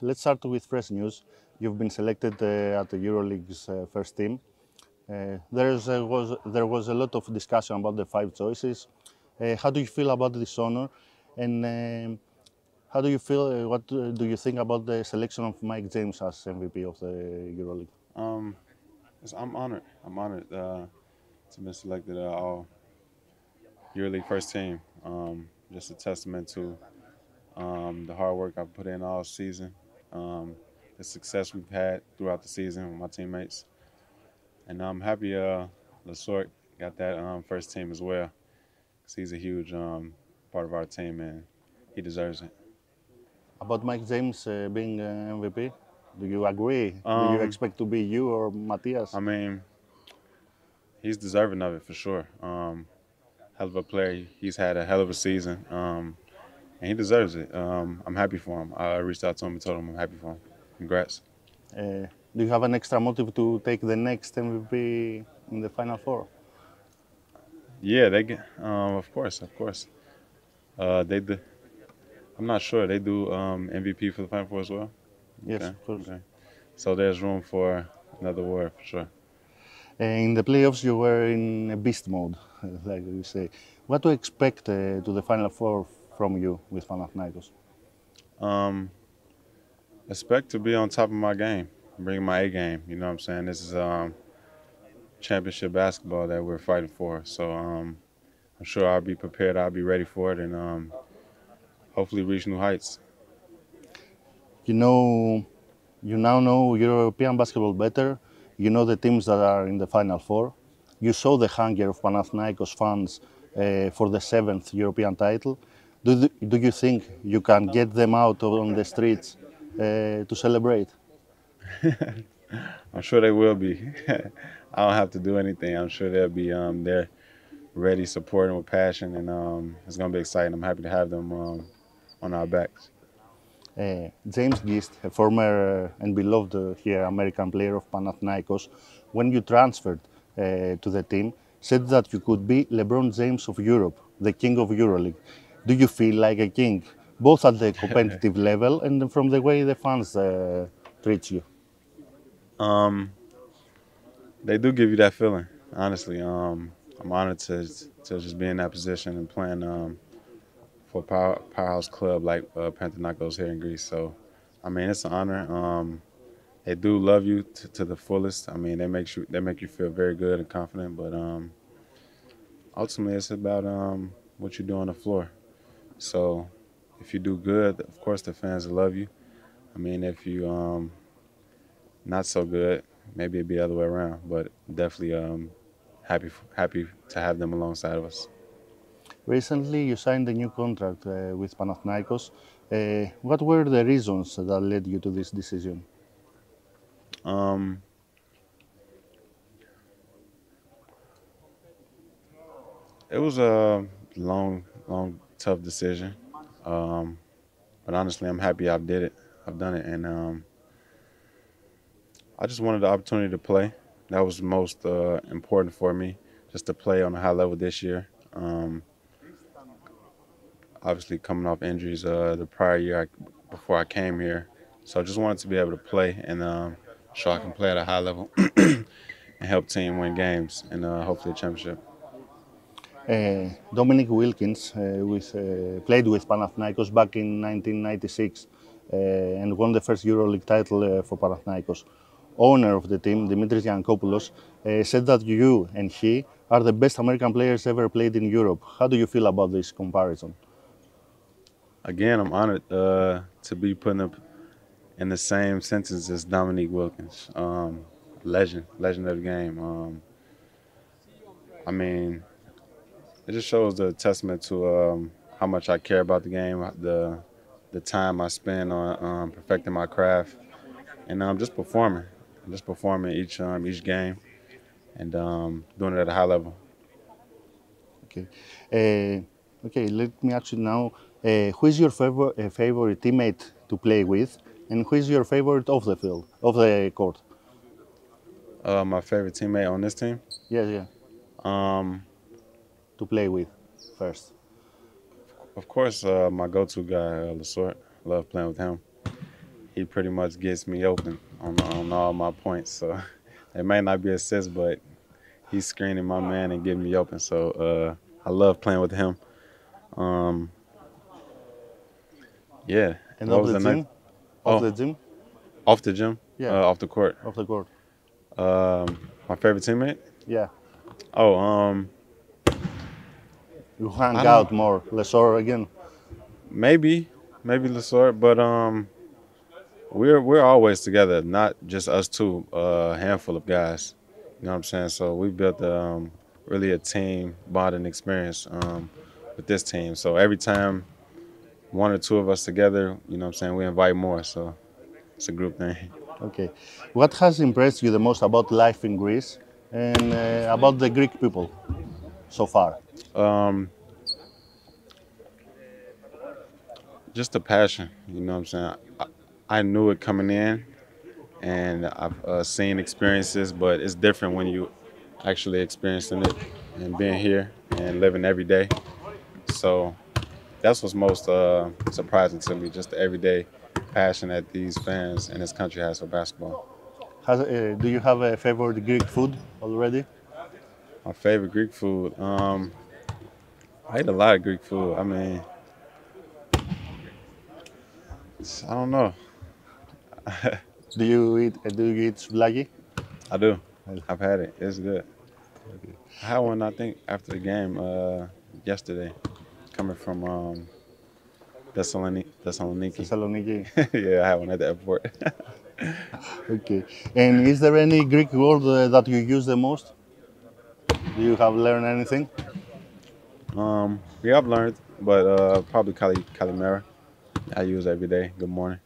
Let's start with fresh news. You've been selected at the EuroLeague's first team. There was a lot of discussion about the 5 choices. How do you feel about this honor? And how do you feel, what do you think about the selection of Mike James as MVP of the EuroLeague? I'm honored. I'm honored to be selected all EuroLeague first team. Just a testament to the hard work I've put in all season, the success we've had throughout the season with my teammates. And I'm happy LeSort got that first team as well, because he's a huge part of our team and he deserves it. About Mike James being MVP, do you agree? Do you expect to be you or Matias? I mean, he's deserving of it for sure. Hell of a player. He's had a hell of a season, and he deserves it. I'm happy for him. I reached out to him and told him I'm happy for him. Congrats. Do you have an extra motive to take the next MVP in the Final Four? Yeah, they get. Of course. They do. I'm not sure. They do MVP for the Final Four as well? Yes, okay. Of course. Okay. So there's room for another award for sure. In the playoffs, you were in a beast mode, like you say. What to expect to the Final Four from you with Panathinaikos? Expect to be on top of my game, bring my A game. You know what I'm saying? This is championship basketball that we're fighting for. So I'm sure I'll be prepared. I'll be ready for it, and hopefully reach new heights. You now know European basketball better. You know the teams that are in the Final Four. You saw the hunger of Panathinaikos fans for the 7th European title. Do you think you can get them out on the streets to celebrate? I'm sure they will be. I don't have to do anything. I'm sure they'll be there, ready, supporting with passion, and it's going to be exciting. I'm happy to have them on our backs. James Gist, a former and beloved here American player of Panathinaikos, when you transferred to the team, said that you could be LeBron James of Europe, the king of EuroLeague. Do you feel like a king, both at the competitive level and from the way the fans treat you? They do give you that feeling, honestly. I'm honored to just be in that position and playing for a powerhouse club like Panathinaikos here in Greece. So, I mean, it's an honor. They do love you to the fullest. I mean, they make you feel very good and confident. But ultimately, it's about what you do on the floor. So, if you do good, of course, the fans will love you. I mean, if you not so good, maybe it'd be the other way around. But definitely happy to have them alongside of us. Recently, you signed a new contract with Panathinaikos. What were the reasons that led you to this decision? It was a long, tough decision. But honestly, I'm happy I did it. I've done it, and I just wanted the opportunity to play. That was most important for me, just to play on a high level this year. Obviously coming off injuries the prior year before I came here. So I just wanted to be able to play and show I can play at a high level and help team win games and hopefully a championship. Dominique Wilkins played with Panathinaikos back in 1996 and won the first EuroLeague title for Panathinaikos. Owner of the team, Dimitris Giannakopoulos, said that you and he are the best American players ever played in Europe. How do you feel about this comparison? Again, I'm honored to be putting up in the same sentence as Dominique Wilkins, legend of the game. I mean, it just shows the testament to how much I care about the game, the time I spend on perfecting my craft, and just performing each game, and doing it at a high level. Okay, let me ask you now. Who is your favorite teammate to play with, and who is your favorite off the field, off the court? My favorite teammate on this team? Yeah. To play with first. Of course, my go-to guy, LeSort. Love playing with him. he pretty much gets me open on all my points. So it may not be assists, but he's screening my man and getting me open. So I love playing with him. Yeah. And off the gym? Off the gym? Off the gym? Yeah. Off the court. Off the court. My favorite teammate? Yeah. Oh, you hang out more, LeSort again? Maybe LeSort, but we're always together, not just us two, a handful of guys. You know what I'm saying? So we built really a team bonding experience with this team. So every time one or two of us together, you know what I'm saying, we invite more. So it's a group thing. Okay. What has impressed you the most about life in Greece and about the Greek people so far? Just the passion, you know what I'm saying? I knew it coming in, and I've seen experiences, but it's different when you actually experiencing it and being here and living every day. So that's what's most surprising to me, just the everyday passion that these fans in this country has for basketball. Do you have a favorite Greek food already? My favorite Greek food? I eat a lot of Greek food. I mean, I don't know. Do you eat souvlaki? I do. I've had it. It's good. I had one, I think, after the game yesterday, coming from Thessaloniki. Thessaloniki. Yeah, I had one at the airport. Okay. And is there any Greek word that you use the most? Do you have learned anything? Yeah, I've learned, but probably Cali-Calimera. I use every day. Good morning.